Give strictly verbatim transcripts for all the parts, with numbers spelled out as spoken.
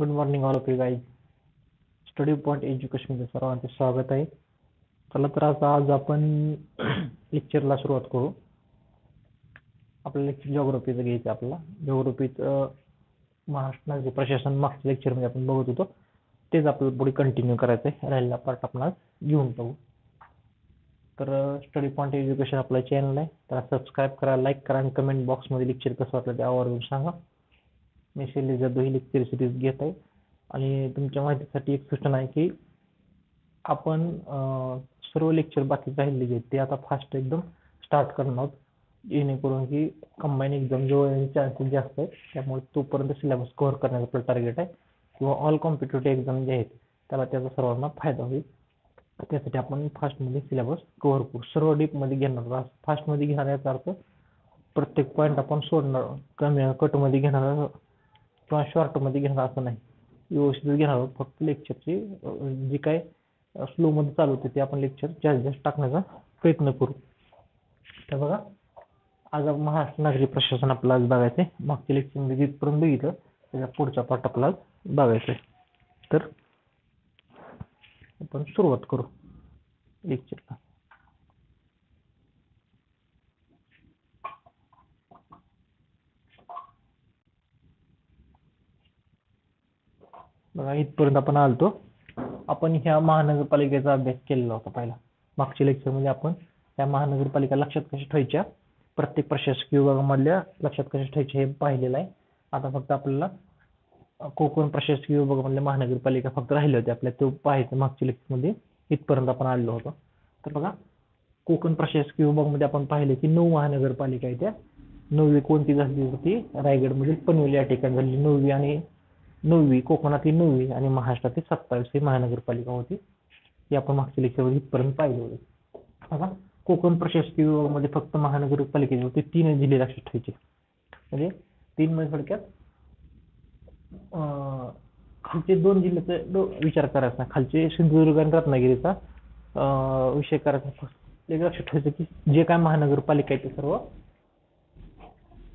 Good morning all of you guys. Study Point Education मध्ये सर्वांचे स्वागत आहे. चला तर आता आज आपण लेक्चरला सुरुवात करू. आपला लेक्चर जिओग्राफीचं घ्यायचं आपला. जिओग्राफीचं महाराष्ट्राचे प्रशासन मागच्या लेक्चर मध्ये आपण बघत होतो तेच आपल्याला पुढे कंटिन्यू करायचं आहे. राहिलेला पार्ट आपण घेऊन टाकू. तर स्टडी पॉइंट एज्युकेशन आपला चॅनल आहे, तर सबस्क्राइब करा, लाईक करा आणि कमेंट बॉक्स मध्ये लेक्चर कसं वाटलं ते आवर्जून सांगा. मी शैली जाधव ही लेक्चर सिरीज घेत आहे आणि तुमच्या माहितीसाठी एक सूचना आहे की आपण सर्व लेक्चर बाकी राहिले जे ते आता फास्ट एकदम स्टार्ट करणार आहोत, जेणेकरून की कंबाईन एक्झाम जो चान्सेस जास्त आहे त्यामुळे तोपर्यंत सिलेबस कव्हर करण्याचा आपला टार्गेट आहे किंवा ऑल कॉम्पिटेटिव्ह एक्झाम जे आहेत त्याला त्याचा सर्वांना फायदा होईल. त्यासाठी आपण फास्टमध्ये सिलेबस कव्हर करू, सर्व डीपमध्ये घेणार. फास्टमध्ये घेणार याचा अर्थ प्रत्येक पॉईंट आपण सोडणार, कमी कटमध्ये घेणार किंवा शॉर्टमध्ये घेणार असं नाही, व्यवस्थित घेणार. फक्त लेक्चरची जी काय स्लोमध्ये चालू होते ते आपण लेक्चर जास्त जास्त टाकण्याचा प्रयत्न करू. तर बघा, आज महाराष्ट्र नागरी प्रशासन आपला आज बघायचं आहे. मागच्या लेक्चरमध्ये जिथपर्यंत बघितलं त्याच्या पुढचा पार्ट आपला बघायचा आहे. तर आपण सुरुवात करू लेक्चरला. बघा, इथपर्यंत आपण आलतो. आपण ह्या महानगरपालिकेचा अभ्यास केलेला होता पहिला. मागच्या लेक्चरमध्ये आपण त्या महानगरपालिका लक्षात कशा ठेवायच्या, प्रत्येक प्रशासकीय विभागामधल्या लक्षात कशा ठेवायच्या हे पाहिलेलं आहे. आता फक्त आपल्याला कोकण प्रशासकीय विभागामधल्या महानगरपालिका फक्त राहिल्या होत्या आपल्या, तो पाहायचं. मागच्या लेक्चरमध्ये इथपर्यंत आपण आलेलो होतो. तर बघा, कोकण प्रशासकीय विभागामध्ये आपण पाहिले की नऊ महानगरपालिका आहेत. त्या नववी कोणती झाली होती, रायगडमधील पनवेल या ठिकाणी झाली नववी आणि नववी कोकणातली नववी आणि महाराष्ट्रातील सत्तावीस ही महानगरपालिका होती. ती आपण मागच्या लेक्चरमध्ये इथपर्यंत पाहिली होती. बघा, कोकण प्रशासकीय विभागामध्ये फक्त महानगरपालिकेचे होते तीन जिल्हे लक्षात ठेवायचे. म्हणजे तीन मध्ये थोडक्यात खालचे दोन जिल्ह्याचा विचार करायचा, खालचे सिंधुदुर्ग आणि रत्नागिरीचा विषय करायचा. फक्त एक लक्षात ठेवायचं की जे काय महानगरपालिका आहे ते सर्व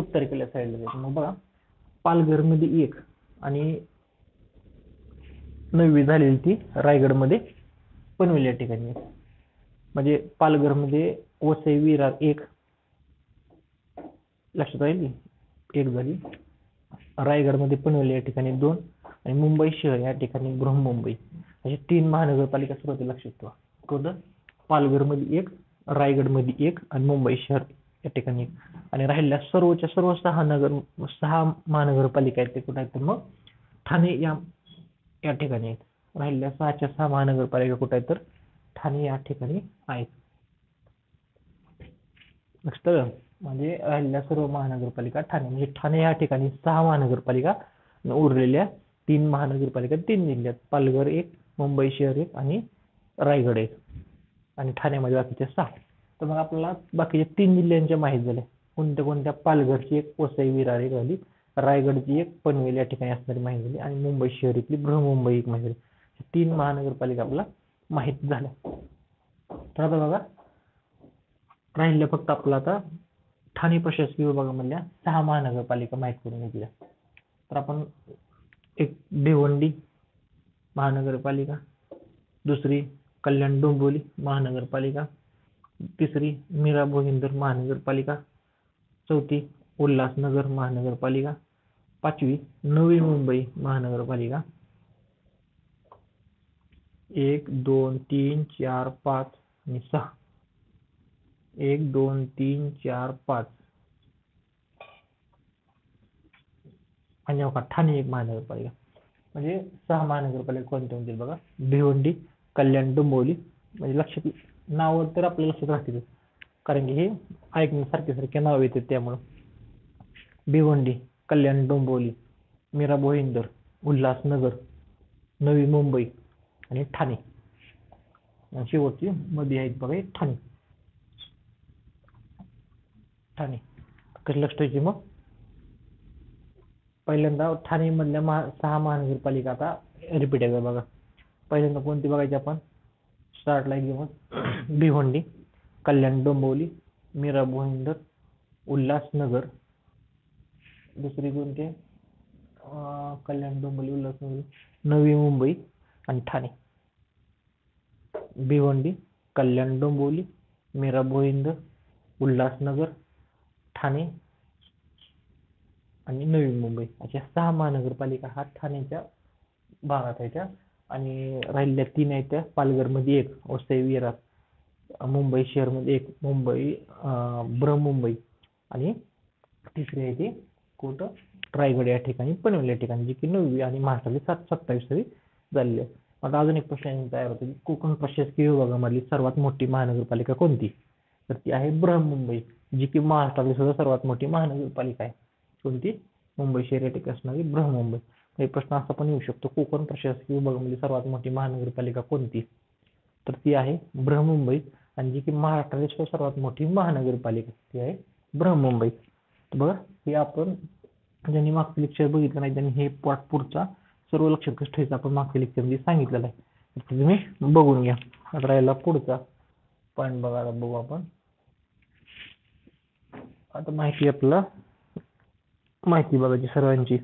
उत्तरेकडल्या साईडला जायचं. मग बघा, पालघरमध्ये एक आणि नववी झालेली ती रायगडमध्ये पनवेल या ठिकाणी. म्हणजे पालघरमध्ये वसई विरार एक लक्षात राहिली एक झाली, रायगडमध्ये पनवेल या ठिकाणी दोन आणि मुंबई शहर या ठिकाणी बृहन्मुंबई अशी तीन महानगरपालिका सुरुवातीला लक्षात ठेवा. कोणतं, पालघरमध्ये एक, रायगडमध्ये एक आणि मुंबई शहर या ठिकाणी. आणि राहिलेल्या सर्वच्या सर्व सहा नगर सहा महानगरपालिका आहेत ते कुठे आहेत, तर मग ठाणे या या ठिकाणी आहेत. राहिलेल्या सहाच्या सहा महानगरपालिका कुठे आहेत, तर ठाणे या ठिकाणी आहेत. लक्षात आलं. म्हणजे राहिलेल्या सर्व महानगरपालिका ठाणे, म्हणजे ठाणे या ठिकाणी सहा महानगरपालिका, उरलेल्या तीन महानगरपालिका तीन जिल्ह्यात, पालघर एक, मुंबई शहर एक आणि रायगड एक आणि ठाण्यामध्ये बाकीच्या सहा. तर मग आपल्याला बाकीच्या तीन जिल्ह्यांच्या माहीत झाल्या. कोणत्या कोणत्या, पालघरची एक, वसई विरार एक झाली, रायगडची एक, पनवेल या ठिकाणी असणारी माहीत झाली आणि मुंबई शहर इथली बृहमुंबई एक माहीत झाली. तीन महानगरपालिका आपल्याला माहीत झाल्या. तर आता बघा, राहिलं फक्त आपला आता ठाणे प्रशासकीय विभागामधल्या सहा महानगरपालिका माहीत करून घेतल्या. तर आपण एक भिवंडी महानगरपालिका, दुसरी कल्याण डोंबिवली महानगरपालिका, तिसरी मीरा भोईंदर महानगरपालिका, चौथी उल्हासनगर महानगरपालिका, पाचवी नवी मुंबई महानगरपालिका. एक दोन तीन चार पाच आणि सहा, एक दोन तीन चार पाच आणि बघा ठाणे एक महानगरपालिका. म्हणजे सहा महानगरपालिका कोणत्या होतील बघा, भिवंडी, कल्याण डोंबिवली. म्हणजे लक्षात नाव तर आपल्या लक्षात राहतील, कारण की हे ऐकण्यासारखे सारखे नाव येते त्यामुळं. भिवंडी, कल्याण डोंबिवली, मीरा भोईंदर, उल्हासनगर, नवी मुंबई आणि ठाणे. शेवटची मध्ये आहेत बघा ठाणे. ठाणे कसं लक्ष ठेवायची, मग पहिल्यांदा ठाणेमधल्या महा सहा महानगरपालिका आता रिपीट आहे बघा. पहिल्यांदा कोणती बघायची आपण, स्टार्टला घेऊ मग भिवंडी, कल्याण डोंबिवली, मीरा भोईंदर, उल्हासनगर, दुसरी कोणती कल्याण, डोंबिवली, उल्हासनगर, नवी मुंबई आणि ठाणे. भिवंडी, कल्याण, डोंबिवली, मीरा भोईंदर, उल्हासनगर, ठाणे आणि नवी मुंबई अशा सहा महानगरपालिका हा ठाण्याच्या भागात आहेत आणि राहिलेल्या तीन आहेत त्या पालघरमध्ये एक, वसई विरार, मुंबई शहरमध्ये एक, मुंबई बृहमुंबई आणि तिसरी आहे ती कुठं रायगड या ठिकाणी पनवेल या ठिकाणी, जी की नववी आणि महाराष्ट्रातली सात सत्तावीसावी झालेली आहे. आता अजून एक प्रश्न तयार होतो की कोकण प्रशासकीय विभागामधली सर्वात मोठी महानगरपालिका कोणती, तर ती आहे बृहमुंबई, जी की महाराष्ट्रातली सुद्धा सर्वात मोठी महानगरपालिका आहे. कोणती? मुंबई शहर या ठिकाणी असणारी बृहमुंबई. हे प्रश्न असा पण येऊ शकतो, कोकण प्रशासकीय विभागामधली सर्वात मोठी महानगरपालिका कोणती, तर ती आहे बृहमुंबई आणि जी की महाराष्ट्रातली सुद्धा सर्वात मोठी महानगरपालिका ती आहे बृहमुंबई. बघा हे आपण ज्यांनी मागचे लेक्चर बघितलं नाही त्यांनी हे पाठ पुढचा सर्व लक्षात कसं ठेवायचं आपण मागच्या लेक्चरमध्ये सांगितलेलं आहे, तर तुम्ही बघून घ्या. आता राहिला पुढचा पॉईंट बघायला बघू आपण. आता माहिती आपला माहिती बघायची सर्वांची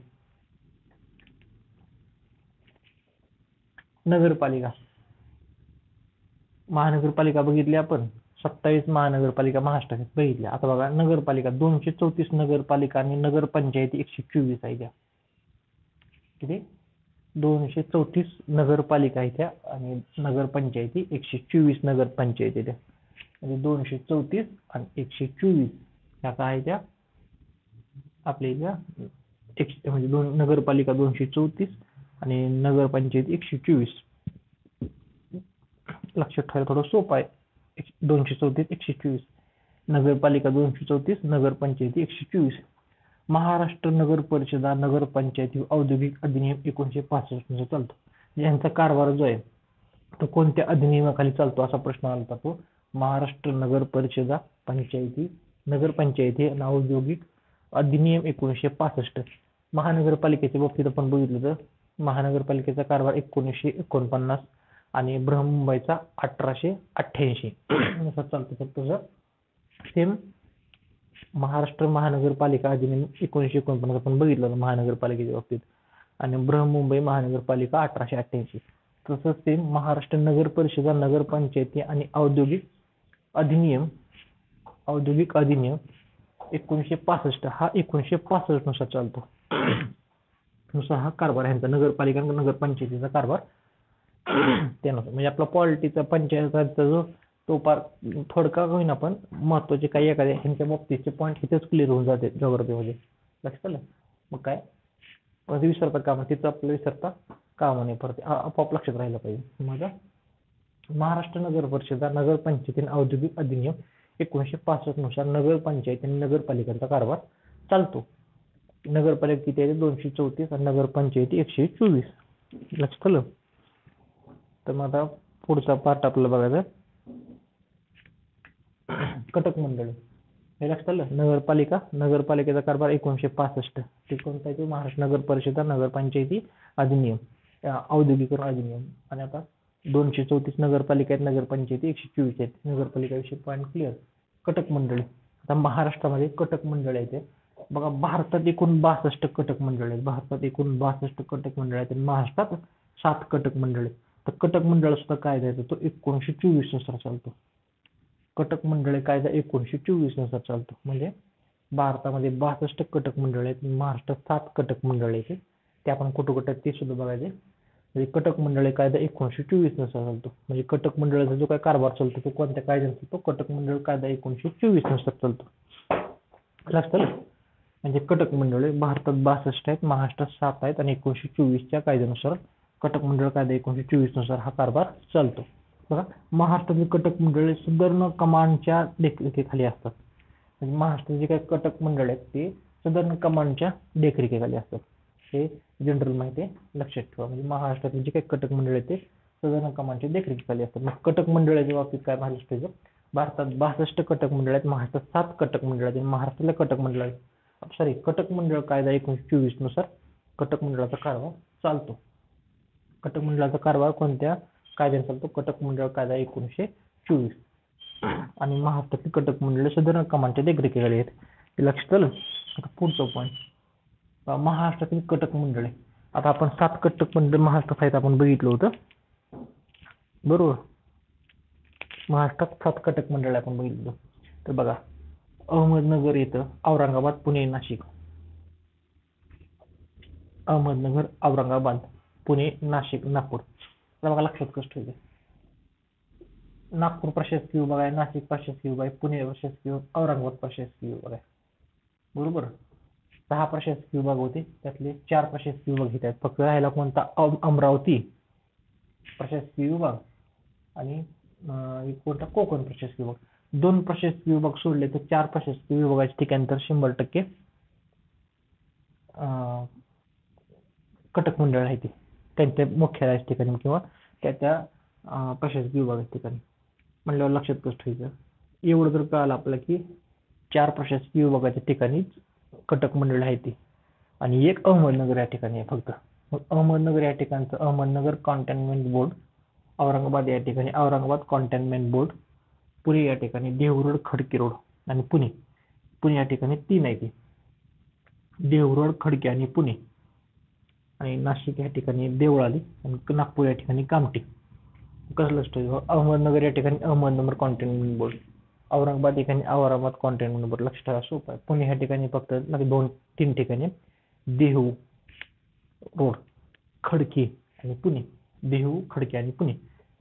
नगरपालिका महानगरपालिका बघितली आपण, सत्तावीस महानगरपालिका महाराष्ट्रात बघितल्या. आता बघा नगरपालिका दोनशे चौतीस नगरपालिका आणि नगरपंचायती एकशे चोवीस आहे त्या, किती दोनशे चौतीस नगरपालिका आहे त्या आणि नगरपंचायती एकशे चोवीस नगरपंचायती त्या, म्हणजे दोनशे चौतीस आणि एकशे चोवीस ह्या काय त्या आपल्या ज्या एकशे म्हणजे दोन नगरपालिका दोनशे चौतीस आणि नगरपंचायती एकशे चोवीस. लक्षात ठेवायला थोडं सोपं आहे, दोनशे चौतीस एकशे चोवीस नगरपालिका दोनशे चौतीस नगरपंचायती एकशे चोवीस. महाराष्ट्र नगर परिषदा नगरपंचायती औद्योगिक अधिनियम एकोणीसशे पासष्ट नुसार चालतो. यांचा कारभार जो आहे तो कोणत्या अधिनियमाखाली चालतो असा प्रश्न आला जातो. महाराष्ट्र नगर परिषदा पंचायती नगरपंचायती आणि औद्योगिक अधिनियम एकोणीसशे पासष्ट. महानगरपालिकेच्या बाबतीत आपण बघितलं तर महानगरपालिकेचा कारभार एकोणीसशे एकोणपन्नास आणि बृहमुंबईचा अठराशे अठ्ठ्याऐंशी असा चालतो. तर तुझं सेम महाराष्ट्र महानगरपालिका अधिनियम एकोणीसशे एकोणपन्नास आपण बघितलं महानगरपालिकेच्या बाबतीत आणि बृहमुंबई महानगरपालिका अठराशे अठ्ठ्याऐंशी. तसंच सेम महाराष्ट्र नगर परिषदा नगरपंचायती आणि औद्योगिक अधिनियम औद्योगिक अधिनियम एकोणीसशे पासष्ट हा एकोणीसशे पासष्ट नुसार चालतो नुसार हा कारभार यांचा नगरपालिका नगरपंचायतीचा कारभार त्यानुसार. म्हणजे आपला पॉलिटीचा पंचायताचा जो तो पार थोडका होईन आपण महत्वाचे काही एखाद्या ह्यांच्या बाबतीतचे पॉईंट इथेच क्लिअर होऊन जाते जॉग्राफीमध्ये. लक्षात आलं? मग काय विसरता कामा तिथं आपल्याला विसरता कामा नाही, परत आपोआप लक्षात राहिलं पाहिजे. मग महाराष्ट्र नगर परिषदा नगरपंचायती औद्योगिक अधिनियम एकोणीसशे पासष्ट नुसार नगरपंचायती आणि नगरपालिकांचा कारभार चालतो. नगरपालिका किती आहे? दोनशे चौतीस आणि नगरपंचायती एकशे चोवीस. लक्षात आलं? तर मग आता पुढचा पार्ट आपला बघायचा कटक मंडळ. हे लक्षात आलं? नगरपालिका नगरपालिकेचा कारभार एकोणीसशे पासष्ट ते कोणता आहे? महाराष्ट्र नगर परिषदा नगरपंचायती अधिनियम औद्योगिकरण अधिनियम. आणि आता दोनशे चौतीस नगरपालिका आहेत नगरपंचायती एकशे चोवीस आहेत. नगरपालिकाविषयी पॉईंट क्लिअर. कटक मंडळ. आता महाराष्ट्रामध्ये कटक मंडळ आहे ते बघा. भारतात एकूण बासष्ट कटक मंडळ आहेत. भारतात एकूण बासष्ट कटक मंडळ आहेत आणि महाराष्ट्रात सात कटक मंडळ आहेत. तर कटक मंडळ सुद्धा कायदा आहे तो एकोणीसशे चोवीस नुसार चालतो. कटक मंडळ कायदा एकोणीसशे चोवीस नुसार चालतो. म्हणजे भारतामध्ये बासष्ट कटक मंडळ आहेत, महाराष्ट्रात सात कटक मंडळ आहेत. ते आपण कुठं कुठं ते सुद्धा बघायचे. म्हणजे कटक मंडळ कायदा एकोणीसशे चोवीस नुसार चालतो. म्हणजे कटक मंडळाचा जो काय कारभार चालतो तो कोणत्या कायद्यानुसार तो कटक मंडळ कायदा एकोणीसशे चोवीस नुसार चालतो. लक्षात आलं? म्हणजे कटक मंडळ भारतात बासष्ट आहेत, महाराष्ट्रात सात आहेत आणि एकोणीसशे चोवीसच्या कायद्यानुसार कटक मंडळ कायदा एकोणीसशे चोवीस नुसार हा कारभार चालतो. बघा महाराष्ट्रातील कटक मंडळे सुदर्ण कमांडच्या देखरेखीखाली असतात. म्हणजे महाराष्ट्रात जे काही कटक मंडळ आहेत ते सुदर्ण कमांडच्या देखरेखीखाली असतात. हे जनरल माहिती लक्षात ठेवा. म्हणजे महाराष्ट्रातील जे काही कटक मंडळ आहेत ते सुदर्ण कमांडच्या देखरेखीखाली असतात. मग कटक मंडळाच्या बाबतीत काय महाराष्ट्राचं भारतात बासष्ट कटक मंडळ आहेत, महाराष्ट्रात सात कटक मंडळ आहेत आणि महाराष्ट्रातल्या कटक मंडळ सॉरी कटक मंडळ कायदा एकोणीसशे चोवीस नुसार कटक मंडळाचा कारभार चालतो. कटक मंडळाचा कारभार कोणत्या कायद्याने चालतो? कटक मंडळ कायदा एकोणीसशे चोवीस आणि महाराष्ट्रातील कटक मंडळ सुधारणा कमांडच्या देखरेखीखाली आहेत. लक्षात आलं? आता पुढचा पॉईंट महाराष्ट्रातील कटक मंडळे. आता आपण सात कटक मंडळ महाराष्ट्रात आहेत आपण बघितलं होतं बरोबर. महाराष्ट्रात सात कटक मंडळ आपण बघितलं. तर बघा अहमदनगर येतं, औरंगाबाद, पुणे, नाशिक. अहमदनगर, औरंगाबाद, पुणे, नाशिक, नागपूर. तर बघा लक्षात कष्ट होते. नागपूर प्रशासकीय विभाग आहे, नाशिक प्रशासकीय विभाग आहे, पुणे प्रशासकीय विभाग, औरंगाबाद प्रशासकीय विभाग आहे बरोबर. सहा प्रशासकीय विभाग होते त्यातले चार प्रशासकीय विभाग घेत आहेत. फक्त राहिला कोणता अमरावती प्रशासकीय विभाग आणि कोणता कोकण प्रशासकीय विभाग. दोन प्रशासकीय विभाग सोडले तर चार प्रशासकीय विभागाचे ठिकाण तर शंभर टक्के कटक मंडळ आहे ते त्यांच्या मुख्यालयाच्या ठिकाणी किंवा त्या त्या प्रशासकीय विभागाच्या ठिकाणी म्हणल्यावर लक्षात कष्ट व्हायचं. एवढं जर कळालं आपलं की चार प्रशासकीय विभागाच्या ठिकाणी कटक मंडळ आहे ते आणि एक अहमदनगर या ठिकाणी आहे फक्त. मग अहमदनगर या ठिकाणचं अहमदनगर कॉन्टेनमेंट बोर्ड, औरंगाबाद या ठिकाणी औरंगाबाद कॉन्टेनमेंट बोर्ड, पुणे या ठिकाणी देहूरोड, खडकी रोड आणि पुणे. पुणे या ठिकाणी तीन आहे ते देहूरोड, खडकी आणि पुणे. आणि नाशिक या ठिकाणी देवळाली आणि नागपूर या ठिकाणी कामठी. कसं लक्षात ठेवा अहमदनगर या ठिकाणी अहमदनगर कॉन्टेनमेंट बोर्ड, औरंगाबाद या ठिकाणी औरंगाबाद कॉन्टेनमेंट बोर्ड लक्षात ठेवा सोपं आहे. पुणे या ठिकाणी फक्त दोन तीन ठिकाणी देहू रोड, खडकी आणि पुणे. देहू, खडकी आणि पुणे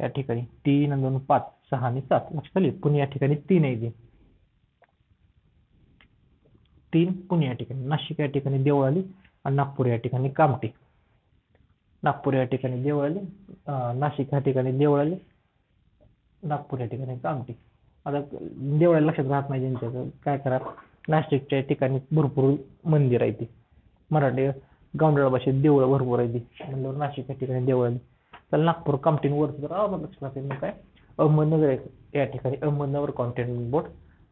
या ठिकाणी तीन आणि दोन पाच, सहा आणि सात लक्षात आले. पुणे या ठिकाणी तीन आहे ते तीन पुणे या ठिकाणी. नाशिक या ठिकाणी देवळाली आणि नागपूर या ठिकाणी कामठी. नागपूर या ठिकाणी देवळाली, नाशिक या ठिकाणी देवळाली, नागपूर या ठिकाणी कामठी. आता देवळाली लक्षात राहत नाही ज्यांच्याकडे काय करा नाशिकच्या ठिकाणी भरपूर मंदिर आहे ते मराठी गावंढळ भाषेत देवळं भरपूर आहे ते म्हणल्यावर नाशिक या ठिकाणी देवळाली. तर नागपूर कामठीवर जर अहमद लक्षात राहते मग काय अहमदनगर या ठिकाणी अहमदनगर कॉन्टेनमेंट बोर्ड,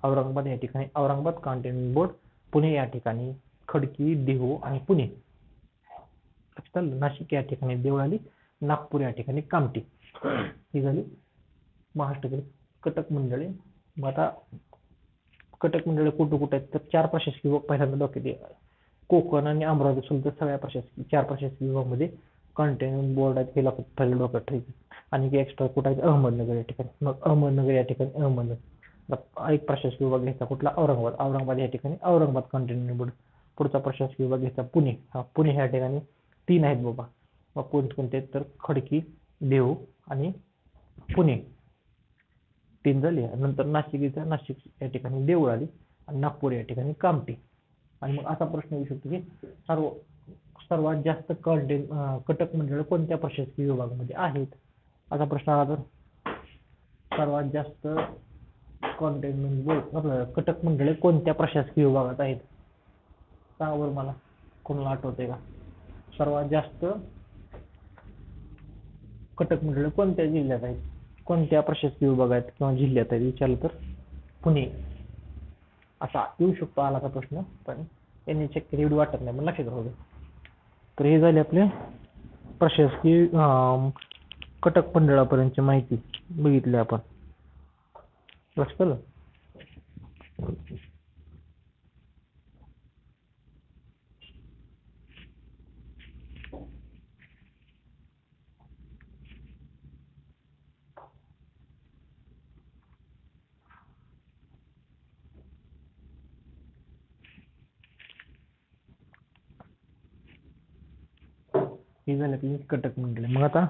औरंगाबाद या ठिकाणी औरंगाबाद कॉन्टेनमेंट बोर्ड, पुणे या ठिकाणी खडकी, देहू आणि पुणे लक्षात आलं. नाशिक या ठिकाणी देवळाली, नागपूर या ठिकाणी कामठी. ही झाली महाराष्ट्रातील कटक मंडळे. मग आता कटक मंडळे कुठं कुठं आहेत तर चार प्रशासकीय विभाग पहिल्यांदा डोक्यात येतात. कोकण आणि अमरावती सोडून तर सगळ्या प्रशासकीय चार प्रशासकीय विभागामध्ये कॉन्टेनमेंट बोर्ड आहेत हे लक्षात पहिल्या डोक्यात ठेवायचं. आणि एक्स्ट्रा कुठं आहे अहमदनगर या ठिकाणी. मग अहमदनगर या ठिकाणी अहमदनगर एक प्रशासकीय विभाग घ्यायचा कुठला औरंगाबाद. औरंगाबाद या ठिकाणी औरंगाबाद कॉन्टेनमेंट बोर्ड. पुढचा प्रशासकीय विभाग घ्यायचा पुणे. हा पुणे ह्या ठिकाणी तीन आहेत बाबा. मग कोणकोणते तर खडकी, देहू आणि पुणे तीन झाले. नंतर नाशिक इथं नाशिक या ठिकाणी देवळाली आणि नागपूर या ठिकाणी कामठी. आणि मग असा प्रश्न येऊ शकतो की सर्व सर्वात जास्त कॉन्टेन कटक मंडळ कोणत्या प्रशासकीय विभागामध्ये आहेत असा प्रश्न आला तर सर्वात जास्त कॉन्टेनमेंट बोर्ड कटक मंडळे कोणत्या प्रशासकीय विभागात आहेत त्यावर मला कोणाला आठवते का सर्वात जास्त कटक मंडळ कोणत्या जिल्ह्यात आहेत कोणत्या प्रशासकीय विभागात किंवा जिल्ह्यात आहेत विचारलं तर पुणे असा येऊ शकतो आला प्रश्न. पण यांनी चक्क एवढी वाटत नाही पण लक्षात राहू दे. तर हे झाले आपले प्रशासकीय कटक मंडळापर्यंतची माहिती बघितली आपण लक्षात आलं. हे झालं की कटक मंडळ. मग आता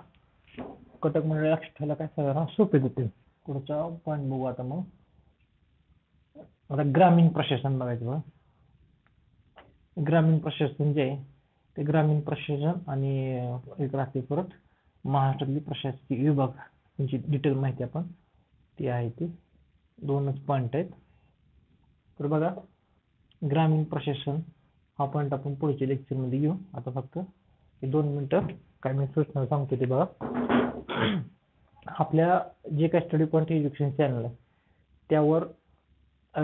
कटक मंडळ लक्षात ठेवायला काय सगळ्यांना सोपे जाते. पुढचा पॉईंट बघू आता. मग आता ग्रामीण प्रशासन बघायचं. मग ग्रामीण प्रशासन जे आहे ते ग्रामीण प्रशासन आणि एक राहते परत महाराष्ट्रातली प्रशासकीय विभाग यांची डिटेल माहिती आपण ती आहे ती दोनच पॉईंट आहेत. तर बघा ग्रामीण प्रशासन हा पॉईंट आपण पुढच्या लेक्चरमध्ये घेऊ. आता फक्त दोन मिनटं काय मी सूचना सांगतो ते बघा. आपल्या जे काय स्टडी पॉईंट एज्युकेशन चॅनल आहे त्यावर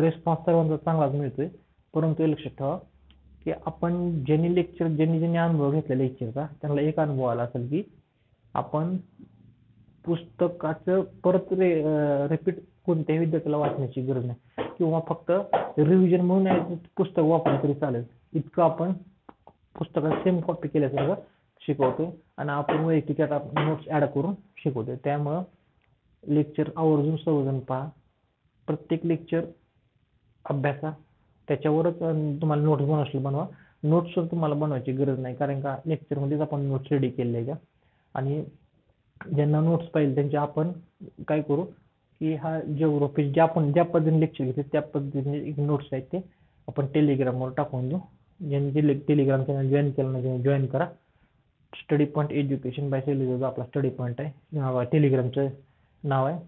रिस्पॉन्स सर्वांचा चांगलाच मिळतोय. परंतु हे लक्षात ठेवा की आपण ज्यांनी लेक्चर ज्यांनी ज्यांनी अनुभव घेतला लेक्चरचा त्यांना एक अनुभव आला असेल की आपण पुस्तकाचं परत रे रिपीट कोणत्याही विद्यार्थ्याला वाचण्याची गरज नाही किंवा फक्त रिव्हिजन म्हणून पुस्तक वापरलं तरी चालेल इतकं आपण पुस्तकात सेम कॉपी केल्यासारखं शिकवतो आणि आपण वैयक्तिक नोट्स ऍड करून शिकवतो। त्यामुळे लेक्चर आवर्जून सर्वजण पहा, प्रत्येक लेक्चर अभ्यासा, त्याच्यावरच तुम्हाला नोट्स बनवशील बनवा। नोट्स तुम्हाला बनवायची गरज नाही, कारण का लेक्चर मध्येच आपण नोट्स रेडी केले आहे। आणि ज्यांना नोट्स पाहिजे त्यांचे आपण काय करू की हा जिओग्राफी ज्या आपण ज्या पद्धतीने लेक्चर घेतले त्या पद्धतीने एक नोट्स आहेत ते आपण टेलिग्रामवर टाकून देऊ। ज्यांनी टेलिग्राम चॅनल जॉईन केलं नाही जॉईन करा, स्टडी पॉइंट एज्युकेशन बाय सेलिजोचा आपला स्टडी पॉइंट आहे, टेलिग्रामचं नाव आहे।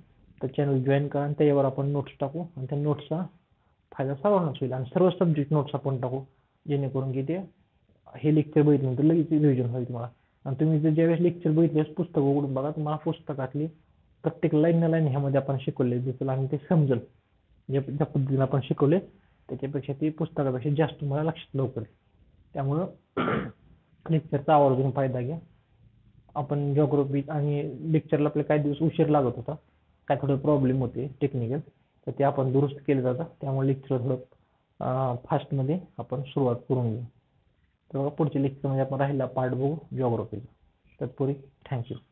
तर चॅनल जॉईन करा आणि त्यावर आपण नोट्स टाकू आणि त्या नोट्सचा फायदा सर्वांनाच होईल। आणि सर्व सब्जेक्ट नोट्स आपण टाकू जेणेकरून की ते हे लेक्चर बघितल्यानंतर लगेच रिव्हिजन होईल तुम्हाला। आणि तुम्ही जर ज्यावेळेस लेक्चर बघितल्यास पुस्तक उघडून बघा, तुम्हाला पुस्तकातली प्रत्येक लाईन न लाईन ह्यामध्ये आपण शिकवले दिसेल आणि ते समजेल। ज्या ज्या पद्धतीने आपण शिकवले त्याच्यापेक्षा ती पुस्तकापेक्षा जास्त तुम्हाला लक्षात लवकर। त्यामुळं लेक्चरचा आवर्जून फायदा घ्या। आपण जिओग्राफी आणि लेक्चरला आपले काही दिवस उशीर लागत होता, काय थोडे प्रॉब्लेम होते टेक्निकल, तर ते आपण दुरुस्त केले जातात। त्यामुळे लेक्चर थोडं फास्टमध्ये आपण सुरुवात करून घेऊ। तर पुढचे लेक्चरमध्ये आपण राहिला पार्ट बघू जिओग्राफीचा। तत्पूर्वी थँक्यू।